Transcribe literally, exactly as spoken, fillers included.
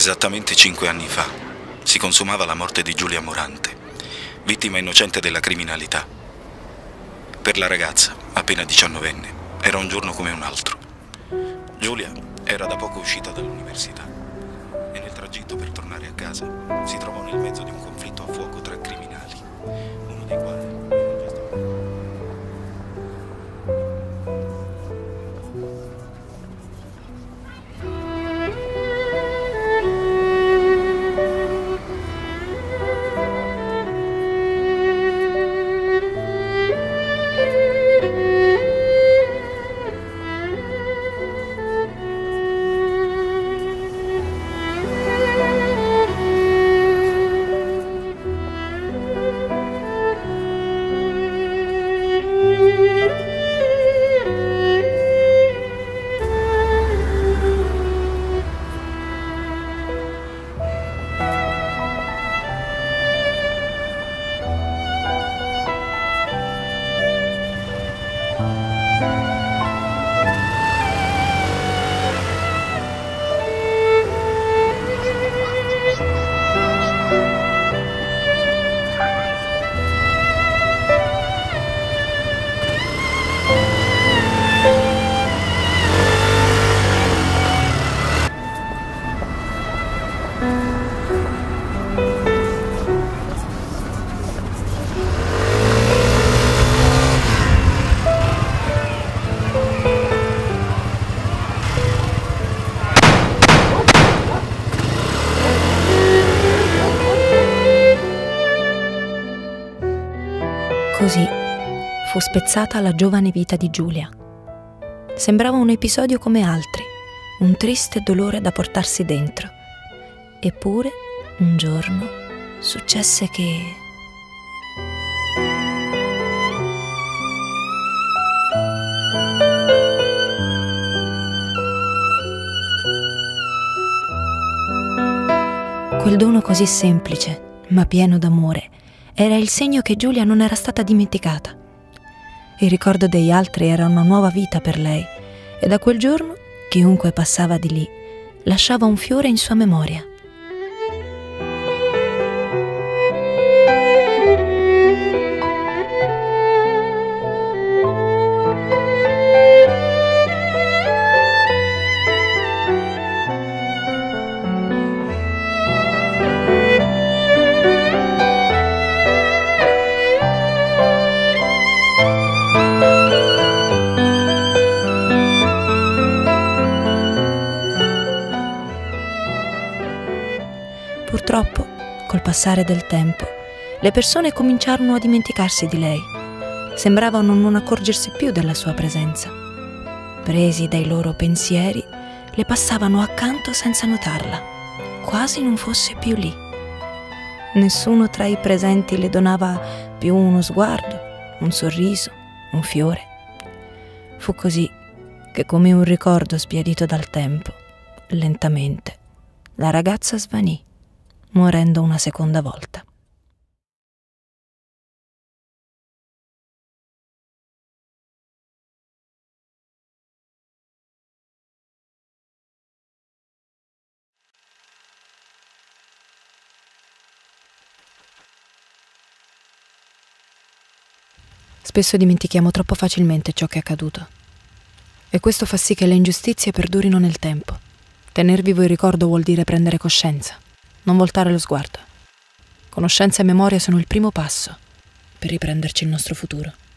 Esattamente cinque anni fa si consumava la morte di Giulia Morante, vittima innocente della criminalità. Per la ragazza, appena diciannovenne, era un giorno come un altro. Giulia era da poco uscita dall'università e nel tragitto per tornare a casa si trovò nel mezzo di un conflitto a fuoco tra criminali, uno dei quali... Così fu spezzata la giovane vita di Giulia. Sembrava un episodio come altri, un triste dolore da portarsi dentro. Eppure, un giorno, successe che... Quel dono così semplice, ma pieno d'amore, era il segno che Giulia non era stata dimenticata. Il ricordo degli altri era una nuova vita per lei e da quel giorno chiunque passava di lì lasciava un fiore in sua memoria. Purtroppo, col passare del tempo, le persone cominciarono a dimenticarsi di lei. Sembravano non accorgersi più della sua presenza. Presi dai loro pensieri, le passavano accanto senza notarla, quasi non fosse più lì. Nessuno tra i presenti le donava più uno sguardo, un sorriso, un fiore. Fu così che, come un ricordo sbiadito dal tempo, lentamente, la ragazza svanì, morendo una seconda volta. Spesso dimentichiamo troppo facilmente ciò che è accaduto e questo fa sì che le ingiustizie perdurino nel tempo. Tener vivo il ricordo vuol dire prendere coscienza. Non voltare lo sguardo. Conoscenza e memoria sono il primo passo per riprenderci il nostro futuro.